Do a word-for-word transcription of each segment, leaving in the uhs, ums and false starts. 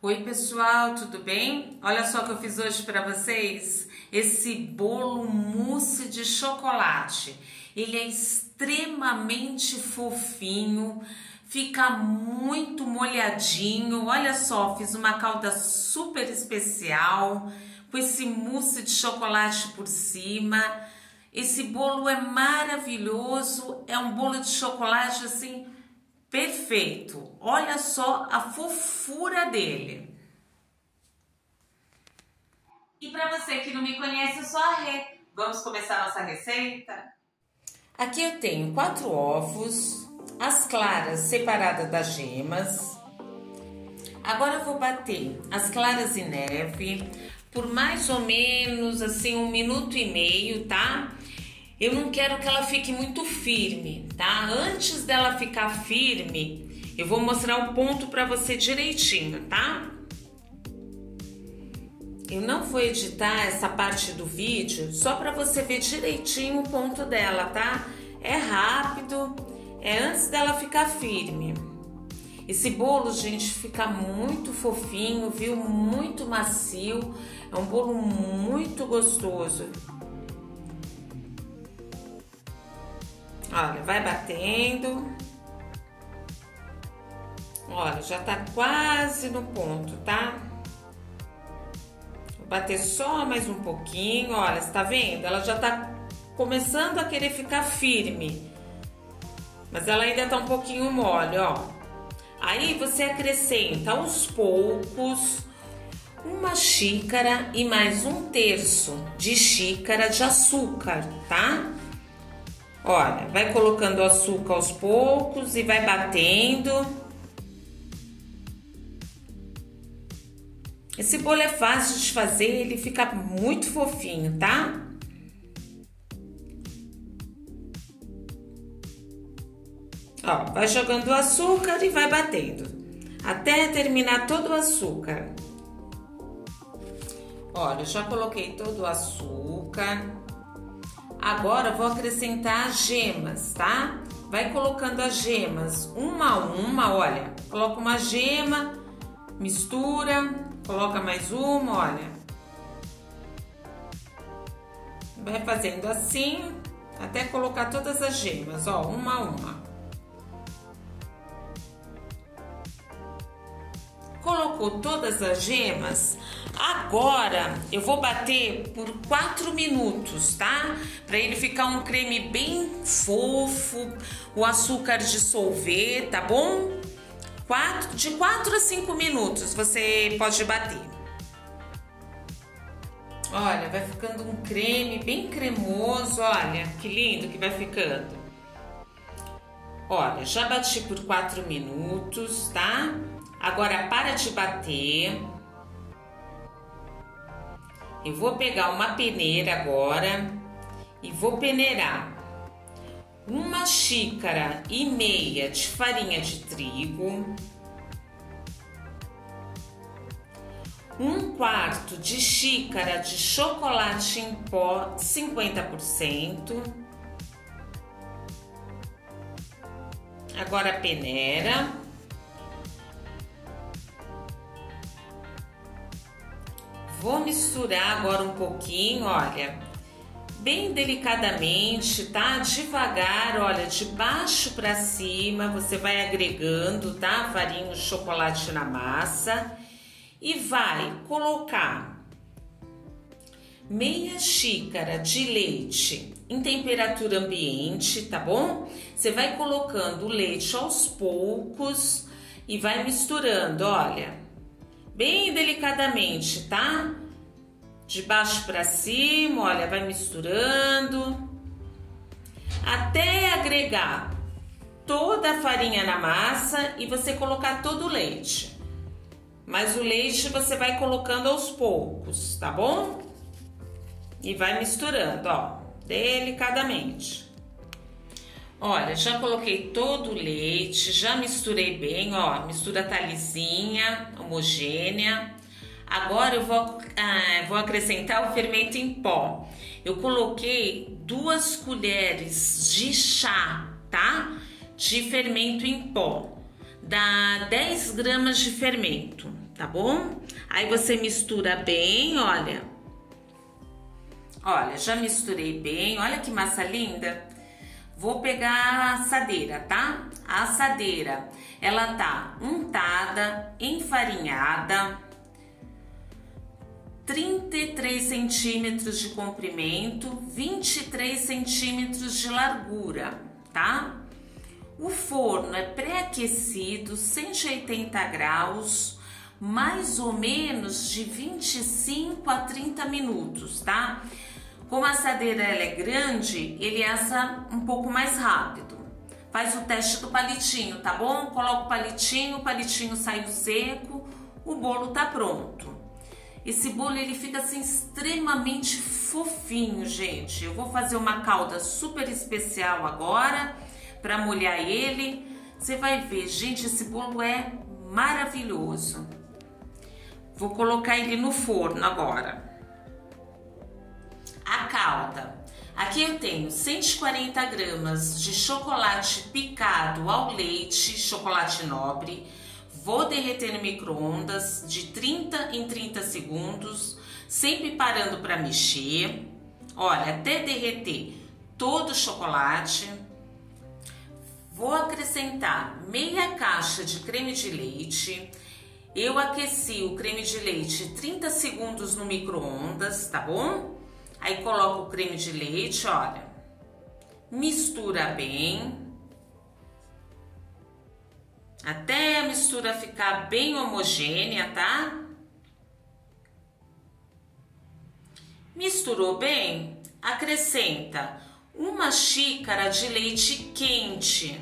Oi pessoal, tudo bem? Olha só o que eu fiz hoje para vocês, esse bolo mousse de chocolate. Ele é extremamente fofinho, fica muito molhadinho. Olha só, fiz uma calda super especial com esse mousse de chocolate por cima. Esse bolo é maravilhoso, é um bolo de chocolate assim perfeito, olha só a fofura dele. E para você que não me conhece, eu sou a Rê. Vamos começar a nossa receita? Aqui eu tenho quatro ovos, as claras separadas das gemas. Agora eu vou bater as claras em neve por mais ou menos assim um minuto e meio, tá? Eu não quero que ela fique muito firme, tá? Antes dela ficar firme, eu vou mostrar o ponto pra você direitinho, tá? Eu não vou editar essa parte do vídeo, só pra você ver direitinho o ponto dela, tá? É rápido, é antes dela ficar firme. Esse bolo, gente, fica muito fofinho, viu? Muito macio, é um bolo muito gostoso. Olha, vai batendo. Olha, já tá quase no ponto, tá? Vou bater só mais um pouquinho. Olha, você tá vendo? Ela já tá começando a querer ficar firme. Mas ela ainda tá um pouquinho mole, ó. Aí você acrescenta aos poucos uma xícara e mais um terço de xícara de açúcar, tá? Olha, vai colocando o açúcar aos poucos e vai batendo. Esse bolo é fácil de fazer, ele fica muito fofinho, tá? Ó, vai jogando o açúcar e vai batendo, até terminar todo o açúcar. Olha, eu já coloquei todo o açúcar. Agora vou acrescentar as gemas, tá? Vai colocando as gemas uma a uma, olha. Coloca uma gema, mistura, coloca mais uma, olha. Vai fazendo assim, até colocar todas as gemas, ó, uma a uma. Colocou todas as gemas, agora eu vou bater por quatro minutos, tá? Para ele ficar um creme bem fofo, o açúcar dissolver, tá bom? Quatro, de quatro a cinco minutos você pode bater. Olha, vai ficando um creme bem cremoso, olha que lindo que vai ficando. Olha, já bati por quatro minutos, tá? Agora para de bater. Eu vou pegar uma peneira agora e vou peneirar uma xícara e meia de farinha de trigo, um quarto de xícara de chocolate em pó cinquenta por cento. Agora peneira. Vou misturar agora um pouquinho, olha, bem delicadamente, tá? Devagar, olha, de baixo pra cima, você vai agregando, tá? Farinha de chocolate na massa e vai colocar meia xícara de leite em temperatura ambiente, tá bom? Você vai colocando o leite aos poucos e vai misturando, olha. Bem delicadamente, tá? De baixo pra cima, olha, vai misturando até agregar toda a farinha na massa e você colocar todo o leite. Mas o leite você vai colocando aos poucos, tá bom? E vai misturando, ó, delicadamente. Olha, já coloquei todo o leite, já misturei bem, ó, mistura tá lisinha, homogênea. Agora eu vou, ah, vou acrescentar o fermento em pó. Eu coloquei duas colheres de chá, tá? De fermento em pó. dá dez gramas de fermento, tá bom? Aí você mistura bem, olha. Olha, já misturei bem, olha que massa linda. Vou pegar a assadeira, tá? A assadeira, ela tá untada, enfarinhada, trinta e três centímetros de comprimento, vinte e três centímetros de largura, tá? O forno é pré-aquecido, cento e oitenta graus, mais ou menos de vinte e cinco a trinta minutos, tá? Como a assadeira ela é grande, ele assa um pouco mais rápido. Faz o teste do palitinho, tá bom? Coloca o palitinho, o palitinho sai seco, o bolo tá pronto. Esse bolo ele fica assim extremamente fofinho, gente. Eu vou fazer uma calda super especial agora para molhar ele. Você vai ver, gente, esse bolo é maravilhoso. Vou colocar ele no forno agora. A calda. Aqui eu tenho cento e quarenta gramas de chocolate picado ao leite, chocolate nobre. Vou derreter no micro-ondas de trinta em trinta segundos, sempre parando para mexer. Olha, até derreter todo o chocolate. Vou acrescentar meia caixa de creme de leite. Eu aqueci o creme de leite trinta segundos no micro-ondas, tá bom? Aí coloco o creme de leite, olha. Mistura bem. Até a mistura ficar bem homogênea, tá? Misturou bem? Acrescenta uma xícara de leite quente.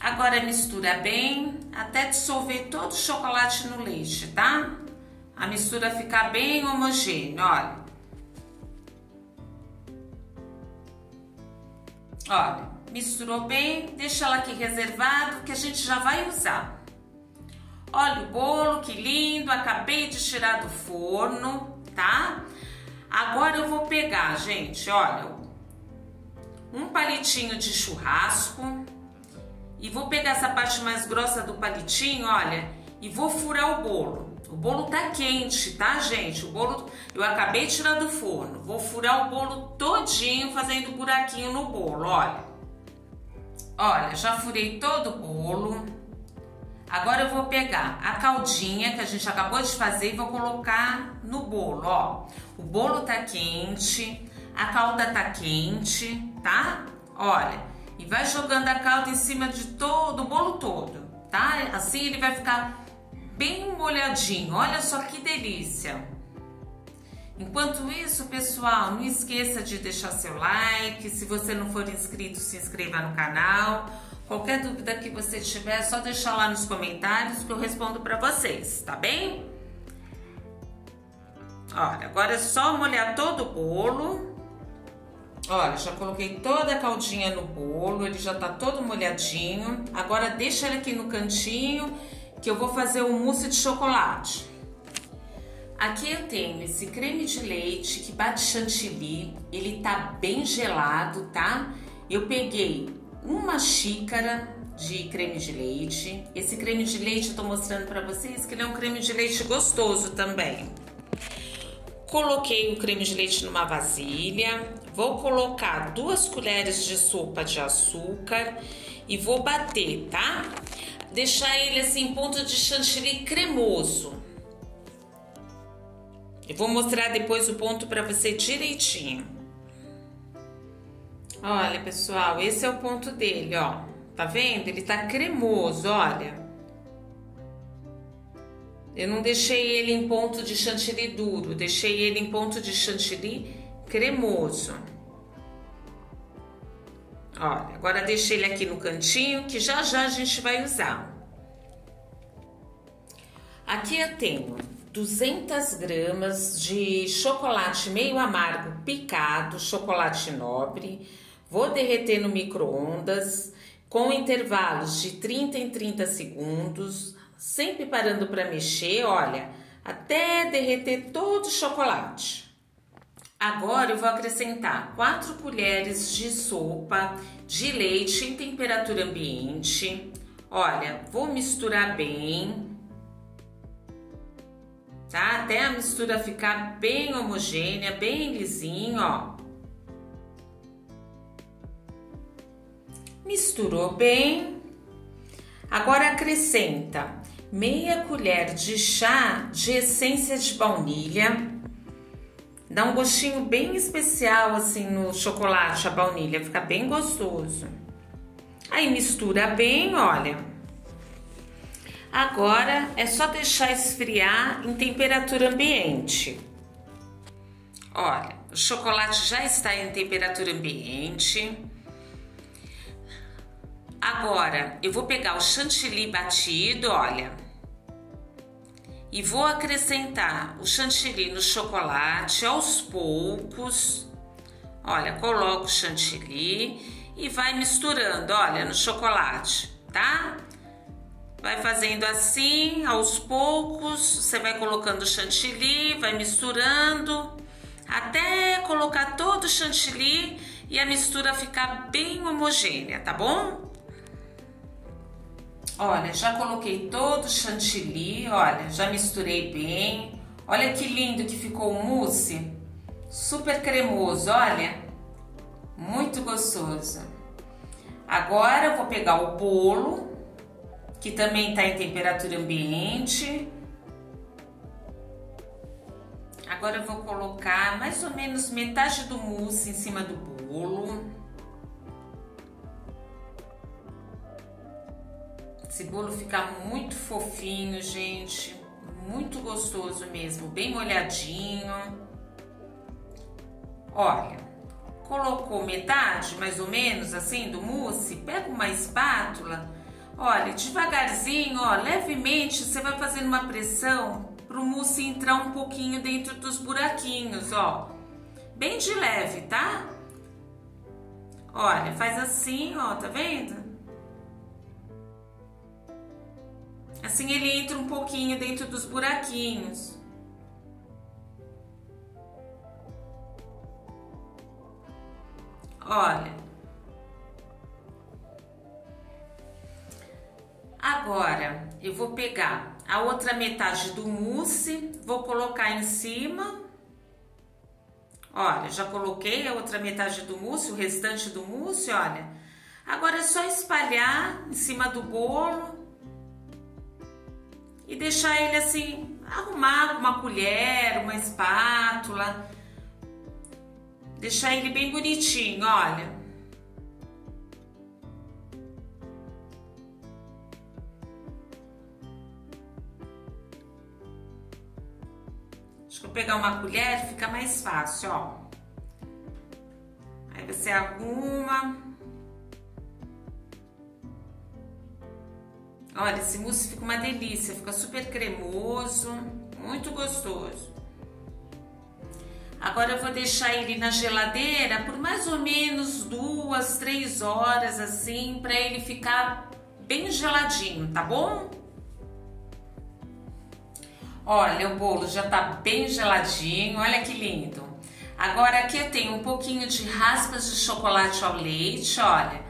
Agora mistura bem, até dissolver todo o chocolate no leite, tá? A mistura ficar bem homogênea, olha. Olha, misturou bem, deixa ela aqui reservado que a gente já vai usar. Olha o bolo, que lindo, acabei de tirar do forno, tá? Agora eu vou pegar, gente, olha, um palitinho de churrasco. E vou pegar essa parte mais grossa do palitinho, olha, e vou furar o bolo. O bolo tá quente, tá, gente? O bolo eu acabei de tirar do forno. Vou furar o bolo todinho, fazendo buraquinho no bolo, olha. Olha, já furei todo o bolo. Agora eu vou pegar a caldinha que a gente acabou de fazer e vou colocar no bolo, ó. O bolo tá quente, a calda tá quente, tá? Olha. E vai jogando a calda em cima de todo, o bolo todo, tá? Assim ele vai ficar bem molhadinho. Olha só que delícia! Enquanto isso, pessoal, não esqueça de deixar seu like. Se você não for inscrito, se inscreva no canal. Qualquer dúvida que você tiver, é só deixar lá nos comentários que eu respondo pra vocês, tá bem? Olha, agora é só molhar todo o bolo. Olha, já coloquei toda a caldinha no bolo, ele já tá todo molhadinho. Agora deixa ele aqui no cantinho, que eu vou fazer um mousse de chocolate. Aqui eu tenho esse creme de leite que bate chantilly, ele tá bem gelado, tá? Eu peguei uma xícara de creme de leite. Esse creme de leite eu tô mostrando pra vocês que ele é um creme de leite gostoso também. Coloquei o creme de leite numa vasilha. Vou colocar duas colheres de sopa de açúcar e vou bater, tá? Deixar ele assim, ponto de chantilly cremoso. Eu vou mostrar depois o ponto pra você direitinho. Olha, pessoal, esse é o ponto dele, ó. Tá vendo? Ele tá cremoso, olha. Eu não deixei ele em ponto de chantilly duro, deixei ele em ponto de chantilly cremoso. Olha, agora deixei ele aqui no cantinho que já já a gente vai usar. Aqui eu tenho duzentas gramas de chocolate meio amargo picado, chocolate nobre. Vou derreter no micro-ondas com intervalos de trinta em trinta segundos, sempre parando para mexer, olha, até derreter todo o chocolate. Agora eu vou acrescentar quatro colheres de sopa de leite em temperatura ambiente. Olha, vou misturar bem, tá? Até a mistura ficar bem homogênea, bem lisinho, ó. Misturou bem. Agora acrescenta meia colher de chá de essência de baunilha. Dá um gostinho bem especial assim no chocolate, a baunilha, fica bem gostoso. Aí mistura bem, olha. Agora é só deixar esfriar em temperatura ambiente. Olha, o chocolate já está em temperatura ambiente. Agora eu vou pegar o chantilly batido, olha. E vou acrescentar o chantilly no chocolate aos poucos. Olha, coloco o chantilly e vai misturando, olha, no chocolate, tá? Vai fazendo assim, aos poucos, você vai colocando o chantilly, vai misturando, até colocar todo o chantilly e a mistura ficar bem homogênea, tá bom? Olha, já coloquei todo o chantilly, olha, já misturei bem. Olha que lindo que ficou o mousse, super cremoso, olha, muito gostoso. Agora eu vou pegar o bolo, que também está em temperatura ambiente. Agora eu vou colocar mais ou menos metade do mousse em cima do bolo. Esse bolo fica muito fofinho, gente, muito gostoso mesmo, bem molhadinho. Olha, colocou metade, mais ou menos, assim, do mousse, pega uma espátula, olha, devagarzinho, ó, levemente, você vai fazendo uma pressão para o mousse entrar um pouquinho dentro dos buraquinhos, ó, bem de leve, tá? Olha, faz assim, ó, tá vendo? Assim ele entra um pouquinho dentro dos buraquinhos. Olha. Agora eu vou pegar a outra metade do mousse, vou colocar em cima. Olha, já coloquei a outra metade do mousse, o restante do mousse, olha. Agora é só espalhar em cima do bolo. E deixar ele assim, arrumar uma colher, uma espátula. Deixar ele bem bonitinho, olha. Acho que eu vou pegar uma colher, fica mais fácil, ó. Aí você arruma. Olha, esse mousse fica uma delícia, fica super cremoso, muito gostoso. Agora eu vou deixar ele na geladeira por mais ou menos duas, três horas, assim, pra ele ficar bem geladinho, tá bom? Olha, o bolo já tá bem geladinho, olha que lindo. Agora aqui eu tenho um pouquinho de raspas de chocolate ao leite, olha.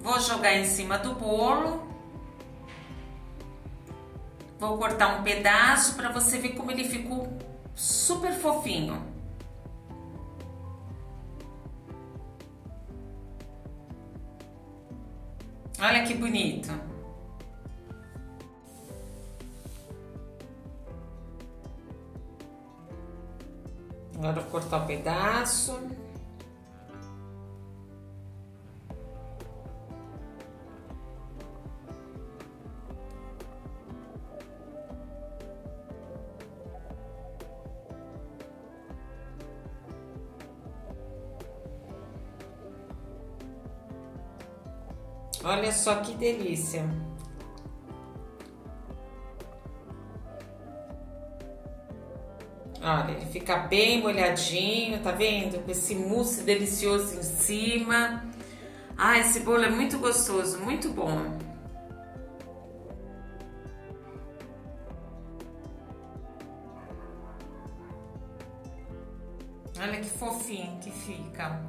Vou jogar em cima do bolo. Vou cortar um pedaço para você ver como ele ficou super fofinho. Olha que bonito. Agora eu vou cortar um pedaço. Olha só que delícia. Olha, ele fica bem molhadinho, tá vendo? Com esse mousse delicioso em cima. Ah, esse bolo é muito gostoso, muito bom. Olha que fofinho que fica.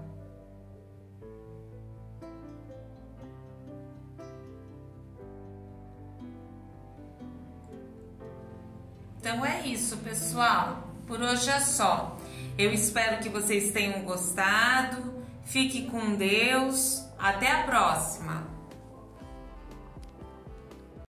Então é isso, pessoal. Por hoje é só. Eu espero que vocês tenham gostado. Fique com Deus. Até a próxima.